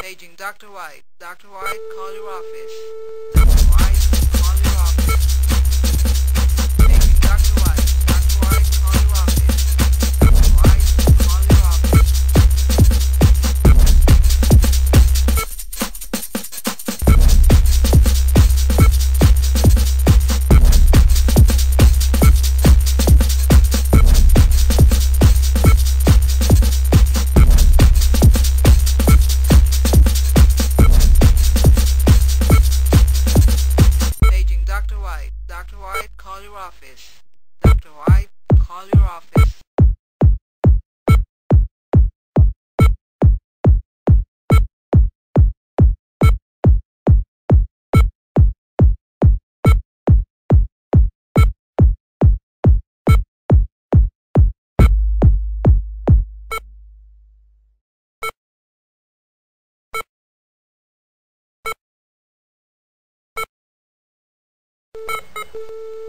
Paging Dr. White. Dr. White, call your office. Dr. White, call your office. Paging Dr. White. Dr. White, call your office. Dr. White, call your office. Dr. White, call your office.